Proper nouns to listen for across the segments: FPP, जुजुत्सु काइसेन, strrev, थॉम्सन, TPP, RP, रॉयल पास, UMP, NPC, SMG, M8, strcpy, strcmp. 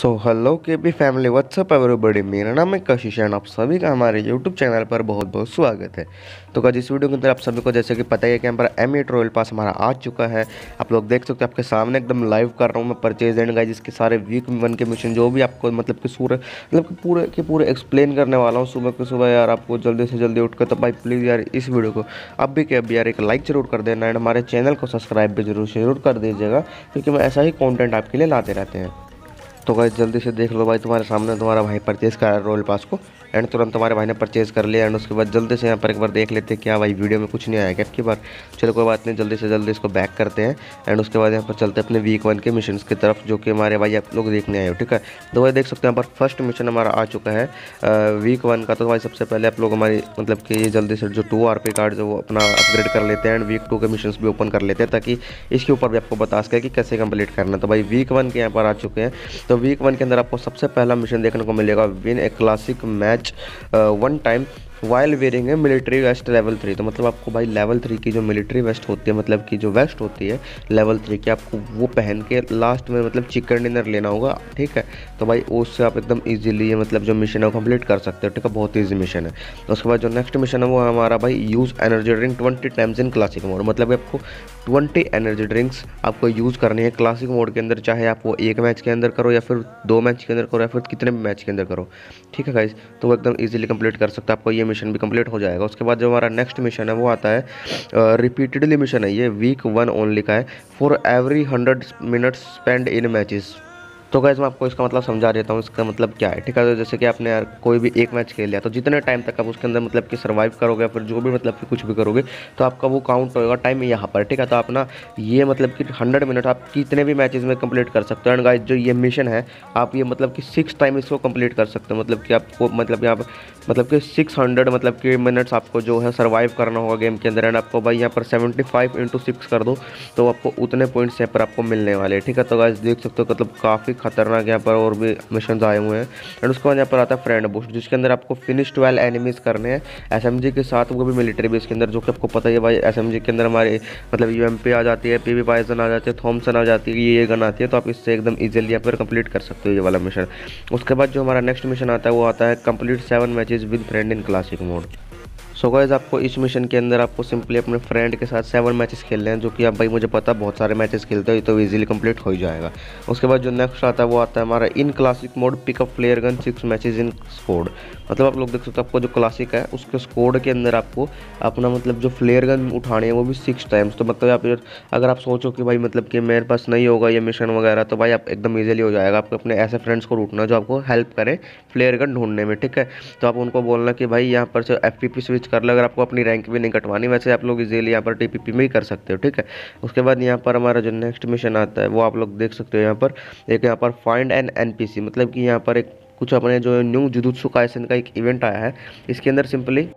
सो hello K P family, what's up everybody. मेरा नाम है कशिश एंड आप सभी का हमारे यूट्यूब चैनल पर बहुत बहुत स्वागत है। तो गाइस इस वीडियो के अंदर आप सभी को जैसे कि पता ही है कि यहाँ पर M8 रॉयल पास हमारा आ चुका है। आप लोग देख सकते हो, आपके सामने एकदम लाइव कर रहा हूँ मैं परचेज एंड गाइस इसके सारे वीक 1 के मिशन जो भी आपको मतलब पूरे एक्सप्लेन करने वाला हूँ सुबह के सुबह। यार आपको जल्दी से जल्दी उठकर तो भाई प्लीज़ यार इस वीडियो को अभी के अभी यार एक लाइक ज़रूर कर देना एंड हमारे चैनल को सब्सक्राइब भी ज़रूर कर दीजिएगा, क्योंकि मैं ऐसा ही कॉन्टेंट आपके लिए लाते रहते हैं। तो गाइस जल्दी से देख लो भाई, तुम्हारे सामने तुम्हारा भाई परचेज़ करा है रॉयल पास को एंड तुरंत तुम्हारे भाई ने परचेज़ कर लिया। एंड उसके बाद जल्दी से यहाँ पर एक बार देख लेते हैं क्या भाई वीडियो में कुछ नहीं आया क्या आपकी बार। चलो कोई बात नहीं, जल्दी से जल्दी इसको बैक करते हैं एंड उसके बाद यहाँ पर चलते हैं अपने वीक 1 के मिशन की तरफ, जो कि हमारे भाई आप लोग देखने आए हो। ठीक है, तो भाई देख सकते हैं यहाँ पर फर्स्ट मिशन हमारा आ चुका है वीक 1 का। तो भाई सबसे पहले आप लोग हमारी मतलब कि जल्दी से जो 2 RP कार्ड है वो अपना अपग्रेड कर लेते हैं एंड वीक 2 के मिशन भी ओपन कर लेते हैं, ताकि इसके ऊपर भी आपको बता सके कि कैसे कंप्लीट करना है। तो भाई वीक 1 के यहाँ पर आ चुके हैं। तो वीक 1 के अंदर आपको सबसे पहला मिशन देखने को मिलेगा, win a classic match 1 time while wearing है मिलिट्री वेस्ट लेवल 3। तो मतलब आपको भाई लेवल 3 की जो मिलिट्री वेस्ट होती है, मतलब कि जो वेस्ट होती है लेवल 3 की, आपको वो पहन के लास्ट में मतलब चिकन डिनर लेना होगा। ठीक है, तो भाई उससे आप एकदम इजीली मतलब जो मिशन है वो कंप्लीट कर सकते हो। ठीक है, बहुत ईजी मिशन है। तो उसके बाद जो नेक्स्ट मिशन है वो हमारा भाई use energy drink 20 times in classic mode. मतलब आपको 20 एनर्जी ड्रिंक्स आपको यूज़ करनी है क्लासिक मोड के अंदर, चाहे आप वो 1 मैच के अंदर करो या फिर 2 मैच के अंदर करो या फिर कितने भी मैच के अंदर करो। ठीक है गाइस, तो वो एकदम ईजिली कंप्लीट कर सकते हो, आपको ये मिशन भी कंप्लीट हो जाएगा। उसके बाद जो हमारा नेक्स्ट मिशन है वो आता है रिपीटेडली मिशन है, ये वीक 1 ओनली का है, for every 100 minutes spend in matches. तो गाइस मैं आपको इसका मतलब समझा देता हूँ इसका मतलब क्या है। ठीक है, तो जैसे कि आपने यार कोई भी 1 मैच खेल लिया, तो जितने टाइम तक आप उसके अंदर मतलब कि सर्वाइव करोगे या फिर जो भी मतलब कि कुछ भी करोगे, तो आपका वो काउंट होगा टाइम यहाँ पर। ठीक है, तो आप ना ये मतलब कि 100 मिनट आप कितने भी मैचेस में कंप्लीट कर सकते हो। एंड गाइस जो ये मिशन है आप ये मतलब कि 6 टाइम इसको कंप्लीट कर सकते हो। मतलब कि आपको मतलब यहाँ पर मतलब कि 600 मतलब कि मिनट्स आपको जो है सर्वाइव करना होगा गेम के अंदर। एंड आपको भाई यहाँ पर 75 × 6 कर दो तो आपको उतने पॉइंट्स यहाँ पर आपको मिलने वाले हैं। ठीक है, तो गाइस देख सकते हो मतलब काफ़ी खतरनाक यहाँ पर और भी मिशन आए हुए हैं। एंड उसके बाद यहाँ पर आता है फ्रेंड बूस्ट, जिसके अंदर आपको फिनिश 12 एनिमीज करने हैं SMG के साथ, वो भी मिलिट्री बेस के अंदर, जो कि आपको पता ही है भाई SMG के अंदर हमारे मतलब UMP आ जाती है, PB पाइजन आ जाती है, थॉम्सन आ जाती है, ये गन आती है। तो आप इससे एकदम ईजिली यहाँ पर कंप्लीट कर सकते हो ये वाला मिशन। उसके बाद जो हमारा नेक्स्ट मिशन आता है वो आता है complete 7 matches with friend in classic mode. So guys आपको इस मिशन के अंदर आपको सिंपली अपने फ्रेंड के साथ 7 मैचेस खेलने हैं, जो कि आप भाई मुझे पता बहुत सारे मैचेस खेलते हो, तो इजीली कंप्लीट हो ही जाएगा। उसके बाद जो नेक्स्ट आता है वो आता है हमारा in classic mode pickup player gun 6 matches in squad. मतलब आप लोग देख सकते हो आपको जो क्लासिक है उसके स्कोड के अंदर आपको अपना मतलब जो फ्लेयर गन उठानी है वो भी 6 टाइम्स। तो मतलब आप अगर आप सोचो कि भाई मतलब कि मेरे पास नहीं होगा ये मिशन वगैरह, तो भाई आप एकदम ईजिली हो जाएगा। आपको अपने ऐसे फ्रेंड्स को ढूंढना जो आपको हेल्प करें फ्लेयर गन ढूंढने में। ठीक है, तो आप उनको बोलना कि भाई यहाँ पर से FPP स्विच कर लो, अगर आपको अपनी रैंक भी नहीं कटवानी। वैसे आप लोग इजीली यहाँ पर TPP में ही कर सकते हो। ठीक है, उसके बाद यहाँ पर हमारा जो नेक्स्ट मिशन आता है वो आप लोग देख सकते हो यहाँ पर एक यहाँ पर फाइंड एन NPC। मतलब कि यहाँ पर एक कुछ अपने जो न्यू जुजुत्सु काइसेन का एक इवेंट आया है, इसके अंदर सिंपली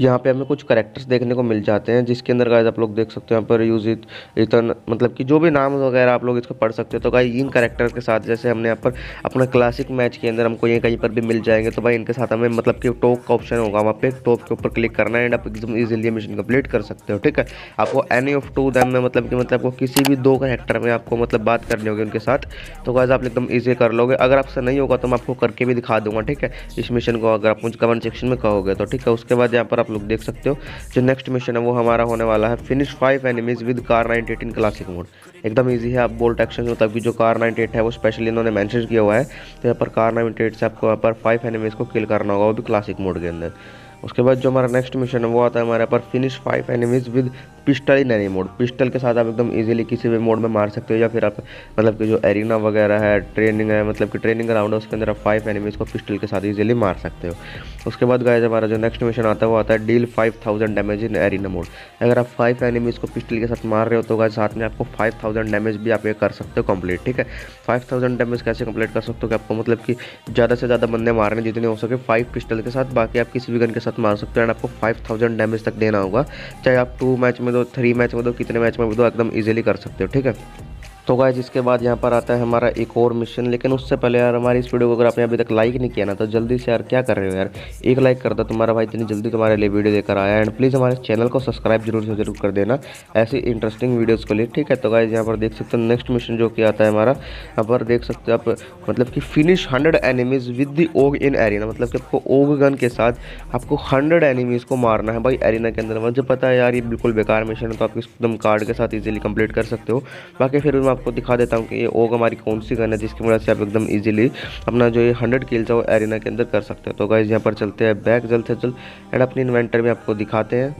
यहाँ पे हमें कुछ करेक्टर्स देखने को मिल जाते हैं, जिसके अंदर गाइस आप लोग देख सकते हो यहाँ पर यूज इट इतन मतलब कि जो भी नाम वगैरह आप लोग इसको पढ़ सकते हो। तो गाइस इन करेक्टर्स के साथ जैसे हमने यहाँ पर अपना क्लासिक मैच के अंदर हमको ये कहीं पर भी मिल जाएंगे, तो भाई इनके साथ हमें मतलब कि टॉप का ऑप्शन होगा, वहाँ पे टॉप के ऊपर क्लिक करना है एंड आप एकदम ईजिली मिशन कंप्लीट कर सकते हो। ठीक है, आपको एनी ऑफ 2 दैम में मतलब कि मतलब आपको किसी भी 2 करेक्टर में आपको मतलब बात करनी होगी उनके साथ। तो गाइस आप एकदम ईजी कर लोगे, अगर आपसे नहीं होगा तो मैं आपको करके भी दिखा दूंगा। ठीक है, इस मिशन को अगर आप मुझे कमेंट सेक्शन में कहोगे तो। ठीक है, उसके बाद यहाँ पर आप लोग देख सकते हो जो नेक्स्ट मिशन है वो हमारा होने वाला है finish 5 enemies with car 98 in classic mode. एकदम इजी है, आप बोल्ट एक्शन मतलब कि जो कार 98 है वो स्पेशली इन्होंने मेंशन किया हुआ है, तो यहाँ पर कार 98 से आपको यहाँ पर 5 एनिमीज को किल करना होगा, वो भी क्लासिक मोड के अंदर। उसके बाद जो हमारा नेक्स्ट मिशन है वो आता है हमारे पर finish 5 enemies with pistol in any mode. Pistol के साथ आप एकदम इजीली किसी भी मोड में मार सकते हो, या फिर आप मतलब कि जो एरिना वगैरह है, ट्रेनिंग है, मतलब कि ट्रेनिंग ग्राउंड है, उसके अंदर आप 5 एनिमीज को पिस्टल के साथ इजीली मार सकते हो। उसके बाद गाइस हमारा जो नेक्स्ट मिशन आता है वो आता है deal 5000 damage in arena mode. अगर आप 5 एनिमीज को पिस्टल के साथ मार रहे हो तो गाइस साथ में आपको 5000 डैमेज भी आप ये कर सकते हो कंप्लीट। ठीक है, 5000 डैमेज कैसे कंप्लीट कर सकते हो कि आपको मतलब कि ज़्यादा से ज़्यादा बंदे मारने जितने हो सके 5 पिस्टल के साथ, बाकी आप किसी भी गन के साथ मार सकते हो एंड आपको 5000 डैमेज तक देना होगा, चाहे आप 2 मैच में दो, 3 मैच में दो, कितने मैच में भी दो, एकदम इजीली कर सकते हो। ठीक है, तो गाइस इसके बाद यहाँ पर आता है हमारा एक और मिशन। लेकिन उससे पहले यार हमारी इस वीडियो को अगर आपने अभी तक लाइक नहीं किया ना तो जल्दी से यार क्या कर रहे हो यार, एक लाइक कर दो। तुम्हारा भाई इतनी जल्दी तुम्हारे लिए वीडियो देकर आया। एंड प्लीज़ हमारे चैनल को सब्सक्राइब जरूर कर देना ऐसी इंटरेस्टिंग वीडियोज़ के लिए, ठीक है। तो गाइस यहाँ पर देख सकते हो नेक्स्ट मिशन जो कि आता है हमारा, यहाँ पर देख सकते हो आप मतलब कि finish 100 enemies with the Og in arena. मतलब कि आपको ओग गन के साथ आपको 100 एनिमीज़ को मारना है भाई एरिना के अंदर। मुझे पता है यार ये बिल्कुल बेकार मिशन है, तो आप एकदम कार्ड के साथ ईजिली कंप्लीट कर सकते हो। बाकी फिर मैं आपको दिखा देता हूँ कि ये ओग हमारी कौन सी गन है जिसकी वजह से आप एकदम ईजिली अपना जो ये 100 किल्स है वो एरिना के अंदर कर सकते हो। तो गाइस यहाँ पर चलते हैं बैक जल्द से जल्द एंड अपनी इन्वेंटर में आपको दिखाते हैं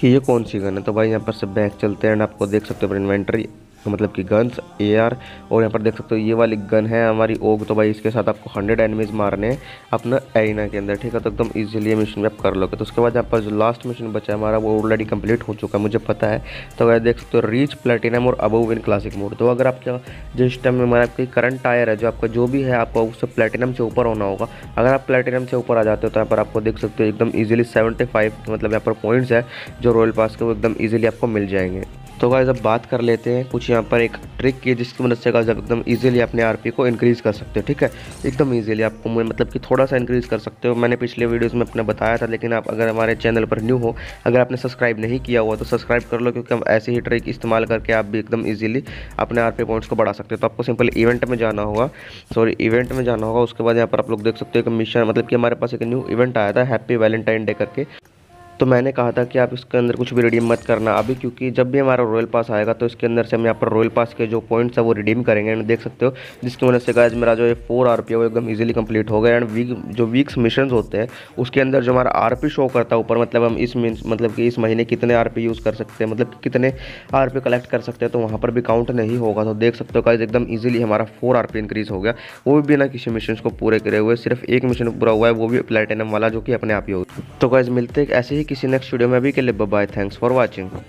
कि ये कौन सी गन है। तो भाई यहाँ पर से बैक चलते हैं एंड आपको देख सकते हो अपनी इन्वेंटरी मतलब कि गन्स एआर, और यहाँ पर देख सकते हो ये वाली गन है हमारी ओग। तो भाई इसके साथ आपको 100 एनिमीज मारने हैं अपना एरिना के अंदर, ठीक है। तो एकदम इजीली मिशन में आप कर लोगे। तो उसके बाद यहाँ पर जो लास्ट मिशन बचा है हमारा वो ऑलरेडी कंप्लीट हो चुका है, मुझे पता है। तो भाई देख सकते हो रीच प्लेटिनम और अबव इन क्लासिक मोड। तो अगर आपका जिस टाइम में हमारा आपकी करंट टायर है जो आपका जो भी है आपको उससे प्लेटिनम से ऊपर होना होगा। अगर आप प्लेटिनम से ऊपर आ जाते हो तो यहाँ पर आपको देख सकते हो एकदम ईजिली 75 मतलब यहाँ पर पॉइंट्स है जो रॉयल पास के वो एकदम ईजिली आपको मिल जाएंगे। तो गाइस अब बात कर लेते हैं कुछ यहाँ पर एक ट्रिक की जिसकी मदद से गाइस आप एकदम इजीली अपने आरपी को इंक्रीज़ कर सकते हो, ठीक है। एकदम इजीली आपको मतलब कि थोड़ा सा इंक्रीज़ कर सकते हो। मैंने पिछले वीडियोस में अपने बताया था, लेकिन आप अगर हमारे चैनल पर न्यू हो, अगर आपने सब्सक्राइब नहीं किया हुआ तो सब्सक्राइब कर लो, क्योंकि हम ऐसे ही ट्रिक इस्तेमाल करके आप भी एकदम ईजिली अपने आरपी पॉइंट्स को बढ़ा सकते हो। तो आपको सिंपल इवेंट में जाना होगा, इवेंट में जाना होगा। उसके बाद यहाँ पर आप लोग देख सकते हो एक मिशन मतलब कि हमारे पास एक न्यू इवेंट आया था हैप्पी वैलेंटाइन डे करके। तो मैंने कहा था कि आप इसके अंदर कुछ भी रिडीम मत करना अभी, क्योंकि जब भी हमारा रॉयल पास आएगा तो इसके अंदर से हम यहाँ पर रॉयल पास के जो पॉइंट्स है वो रिडीम करेंगे। एंड देख सकते हो जिसकी वजह से गाइस मेरा जो ये 4 RP है वो एकदम ईजिली कंप्लीट हो गया। एंड जो वीक्स मिशन होते हैं उसके अंदर जो हमारा RP शो करता है ऊपर, मतलब हम इस मतलब कि इस महीने कितने RP यूज़ कर सकते हैं, मतलब कितने RP कलेक्ट कर सकते हैं, तो वहाँ पर भी काउंट नहीं होगा। तो देख सकते हो गाइस एकदम ईजिली हमारा 4 RP इंक्रीज़ हो गया, वो भी बिना किसी मिशन को पूरे करे हुए। सिर्फ एक मिशन पूरा हुआ है वो भी प्लैटिनम वाला जो कि अपने आप ही होगा। तो गाइस मिलते हैं ऐसे ही किसी नेक्स्ट वीडियो में। अभी के लिए बाय, थैंक्स फॉर वाचिंग।